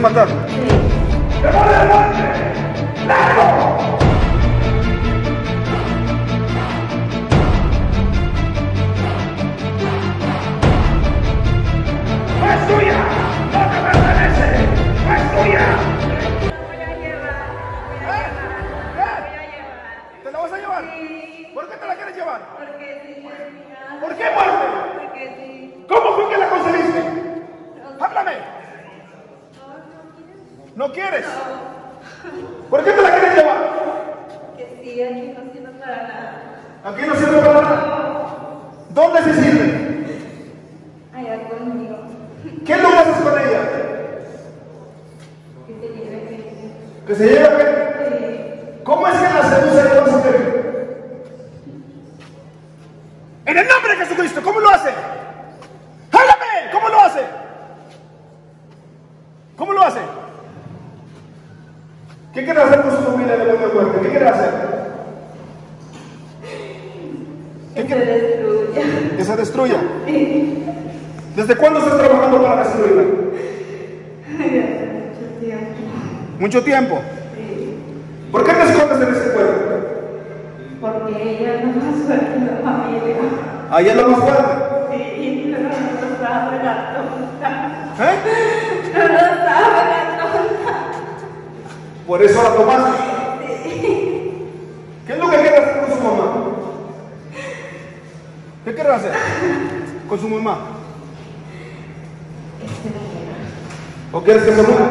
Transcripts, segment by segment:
quieren matar. ¡Demonio del monte! ¡Largo! ¡No es tuya! ¡No te pertenece! ¡No es tuya! ¿Te la vas a llevar? Sí. ¿Por qué te la quieres llevar? Porque sí. ¿Por qué parte? Porque sí. ¿Cómo fue que la conseguiste? ¡Háblame! ¿No quieres? No. ¿Por qué te la quieres llevar? Que sí, aquí no sirve para nada. ¿Aquí no sirve para nada? ¿Dónde se sirve? Allá conmigo. ¿Qué no haces con ella? Que se lleve bien. ¿Que se lleve bien? Sí. ¿Cómo es que la seduce entonces? En el nombre de Jesucristo, ¿cómo lo hace? ¡Háblame! ¿Cómo lo hace? ¿Cómo lo hace? ¿Qué quieres hacer con su familia de la muerte? ¿Qué quieres hacer? Que se destruya. ¿Que se destruya? Sí. ¿Desde cuándo estás trabajando para destruirla? Mucho tiempo. ¿Mucho tiempo? Sí. ¿Por qué te escondes en este cuerpo? Porque ella es lo más fuerte de la familia. ¿Ah, ella es lo más fuerte? Sí, pero no lo sabe la tonta. ¿Eh? No lo sabe la tonta. ¿Por eso la tomaste? Sí. ¿Qué es lo que quieres hacer con su mamá? ¿Qué quieres hacer con su mamá? ¿O quieres que se muera?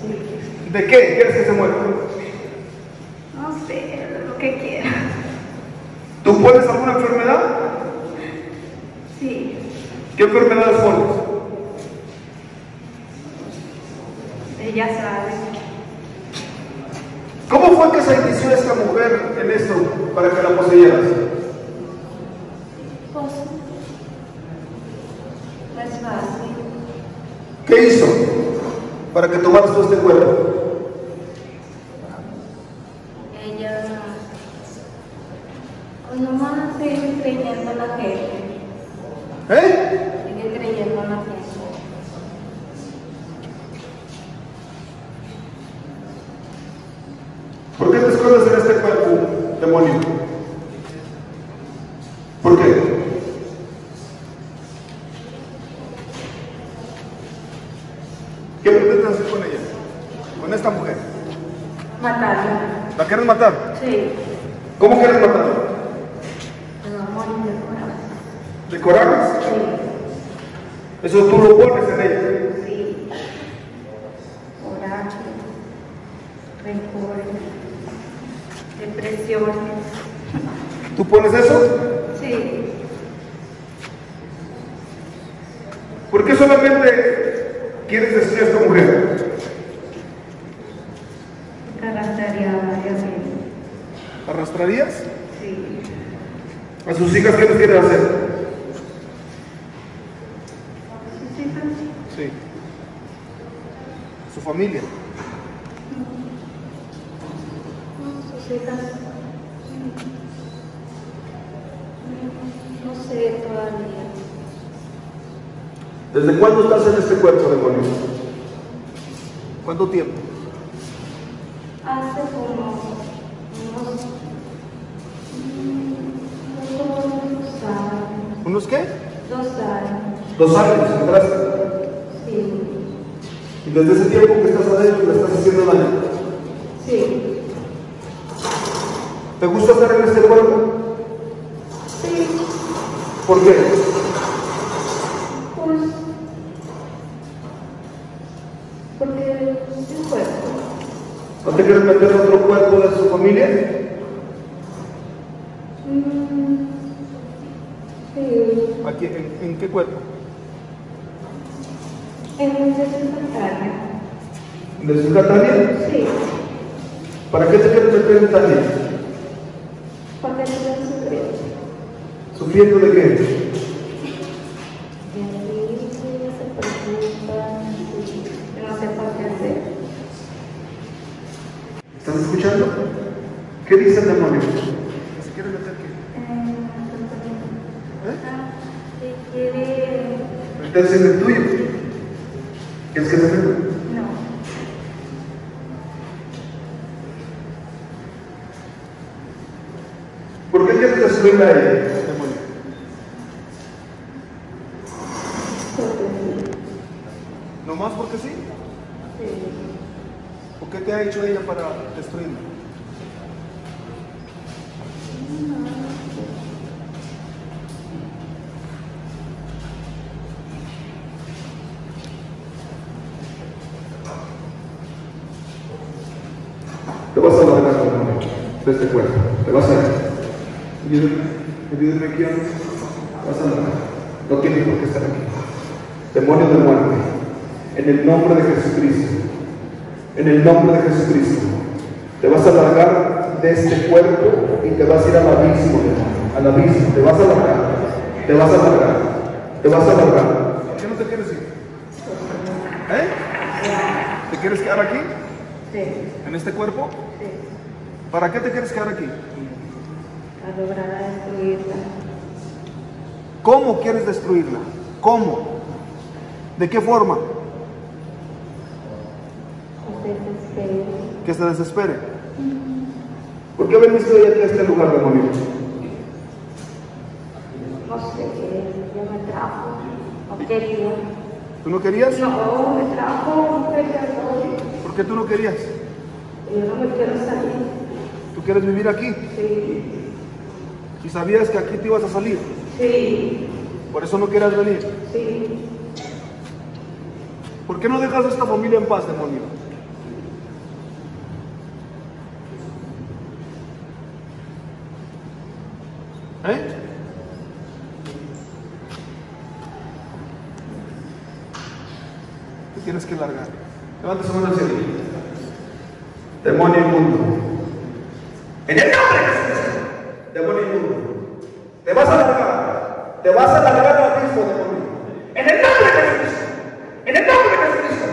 Sí. ¿De qué quieres que se muera? No sé, lo que quieras. ¿Tú pones alguna enfermedad? Sí. ¿Qué enfermedades pones? Ella sabe. ¿Cómo fue que se inició esta mujer en esto para que la poseyeras? No es fácil. ¿Qué hizo para que tomaras todo este cuerpo? Ella nomás sigue creyendo a la gente. ¿Eh? Sigue creyendo a la gente. ¿Por qué te escondes en este cuerpo, demonio? ¿Por qué? ¿Qué pretendes hacer con ella? ¿Con esta mujer? Matarla. ¿La quieres matar? Sí. ¿Cómo quieres matarla? Con amor y de coraje. ¿De coraje? Sí. ¿Eso tú lo pones en ella? Sí. Coraje, rencores, depresiones. ¿Tú pones eso? Sí. ¿Por qué solamente quieres decir a esta mujer? Te arrastraría varias veces. ¿Arrastrarías? Sí. ¿A sus hijas qué les quieres hacer? ¿A sus hijas? Sí. ¿A su familia? No, sus hijas. No sé todavía. ¿Desde cuándo estás en este cuerpo, demonio? ¿Cuánto tiempo? Hace como unos años. ¿Unos qué? 2 años. 2 años, ¿entraste? Sí. ¿Y desde ese tiempo que estás adentro le estás haciendo daño? Sí. ¿Te gusta estar en este cuerpo? Sí. ¿Por qué? Porque es un cuerpo. ¿No te quieres meter en otro cuerpo de su familia? Sí. Aquí, ¿en qué cuerpo? En el de Tania. ¿En el de Tania? Sí. ¿Para qué te quieres meter en Tania? Para que te vean sufriendo. ¿Sufriendo de qué? ¿Estás escuchando? ¿Qué dice el demonio? ¿Se quiere meter qué? ¿Eh? ¿Se quiere meterse en el tuyo? ¿Quieres que se meta? No. ¿Por qué crees que suena ahí? ¿No más porque sí? ¿O qué te ha hecho ella para destruirla? Te vas a bajar con la mano de este cuerpo, te vas a ir. Ayúdenme aquí, vas a bajar. No tiene por qué estar aquí. Demonio de muerte, en el nombre de Jesucristo, en el nombre de Jesucristo, te vas a largar de este cuerpo y te vas a ir al abismo, te vas a largar, te vas a largar, te vas a largar. ¿Por qué no te quieres ir? ¿Eh? ¿Te quieres quedar aquí? Sí. ¿En este cuerpo? Sí. ¿Para qué te quieres quedar aquí? Para lograr destruirla. ¿Cómo quieres destruirla? ¿Cómo? ¿De qué forma? Que se desespere. ¿Por qué veniste hoy aquí a este lugar, demonio? No sé, yo me trajo. No quería. ¿Tú no querías? No, me trajo un pecador. ¿Por qué tú no querías? Yo no me quiero salir. ¿Tú quieres vivir aquí? Sí. ¿Y sabías que aquí te ibas a salir? Sí. ¿Por eso no quieres venir? Sí. ¿Por qué no dejas a esta familia en paz, demonio? ¿Eh? Te tienes que largar. Levanta su mano hacia ti. Demonio inmundo. En el nombre de Jesús. Demonio inmundo. Te vas a largar. Te vas a largar al mismo demonio. En el nombre de Jesús. En el nombre de Jesús.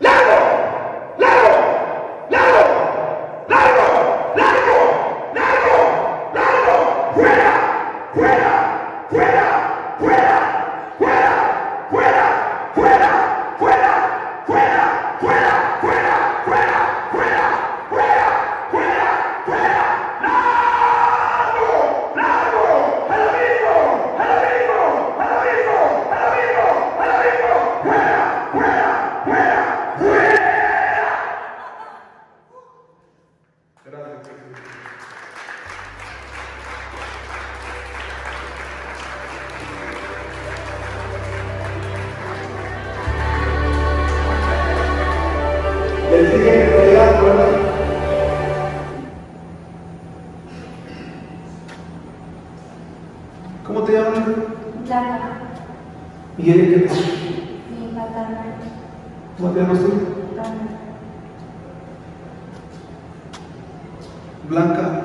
¡Largo! ¡Largo! ¡Largo! ¡Largo! ¡Largo! ¡Largo! ¡Largo! ¡Fuera! ¡Fuera! ¡Fuera! ¡Fuera! ¡Fuera! ¡Fuera! ¡Fuera! ¡Fuera! ¡Fuera! ¡Fuera! ¡Fuera! ¡Fuera! ¡Fuera! ¡Fuera! ¡Fuera! ¡Fuera! ¡Largo! ¡Largo! ¡Al abismo! ¡Al abismo! ¡Al abismo! ¡Al abismo! ¡Al abismo! ¡Fuera! ¡Fuera! ¡Fuera! ¡Fuera! Gracias. El día que te da cuenta. ¿Cómo te llamas? Lara. ¿Y ella qué te llama? Mi Matana. ¿Cómo te llamas tú? Blanca. Blanca,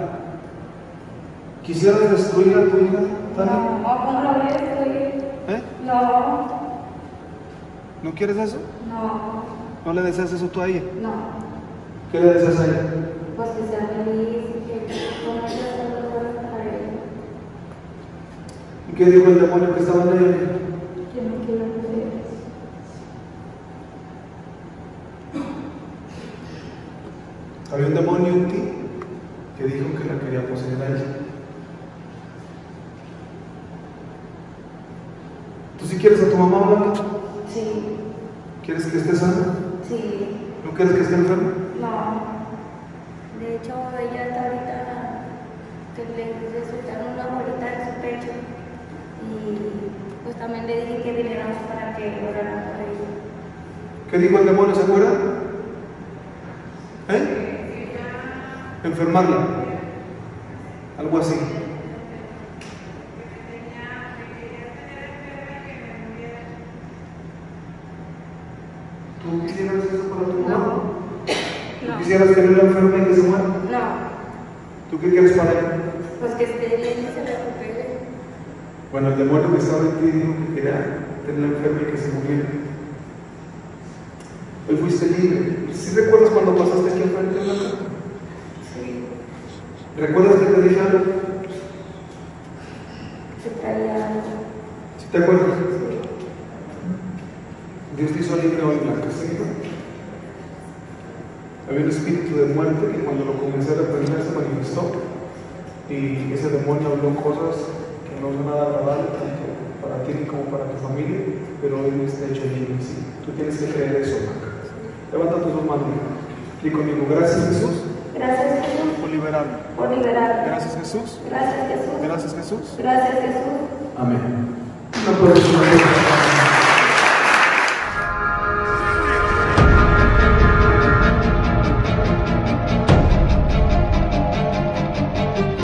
¿quisieras destruir a tu hija? No, no la voy a destruir. ¿Eh? No. ¿No quieres eso? No. ¿No le deseas eso tú a ella? No. ¿Qué le deseas a ella? Pues que sea feliz y que con ella para ella. ¿Y qué dijo el demonio que estaba en ella? Que no quiero mujeres. Había un demonio en ti que dijo que la quería poseer a ella. ¿Tú sí quieres a tu mamá, Blanca? Sí. ¿Quieres que esté sana? Sí. ¿No quieres que esté enferma? No. De hecho, ella está ahorita que le soltaron una bolita de su pecho y pues también le dije que viniéramos para que oraran por ella. ¿Qué dijo el demonio? ¿Se acuerda? ¿Eh? Enfermarla. Algo así. ¿Tú quisieras eso para tu mamá? No. ¿Tú quisieras que no la enferma y que se muera? No. ¿Tú qué quieres para ella? Pues que esté bien y se recupere. Bueno, el demonio que estaba en ti dijo que quería tener la enferma y que se muriera. Hoy fuiste libre. ¿Sí recuerdas cuando pasaste aquí enfrente de la casa? Sí. ¿Recuerdas que te dije algo? Se traía algo. ¿Sí te acuerdas? Sí. Dios te hizo libre hoy, Blanca, ¿sí? Había un espíritu de muerte que cuando lo comencé a aprender se manifestó y ese demonio habló cosas que no son nada agradables tanto para ti como para tu familia, pero hoy está hecho libre. Tú tienes que creer eso. Levanta tus dos manos y conmigo, gracias Jesús. Gracias Jesús por liberarme. Por liberarme. Gracias Jesús. Gracias Jesús. Gracias Jesús. Gracias Jesús. Amén. No puedes.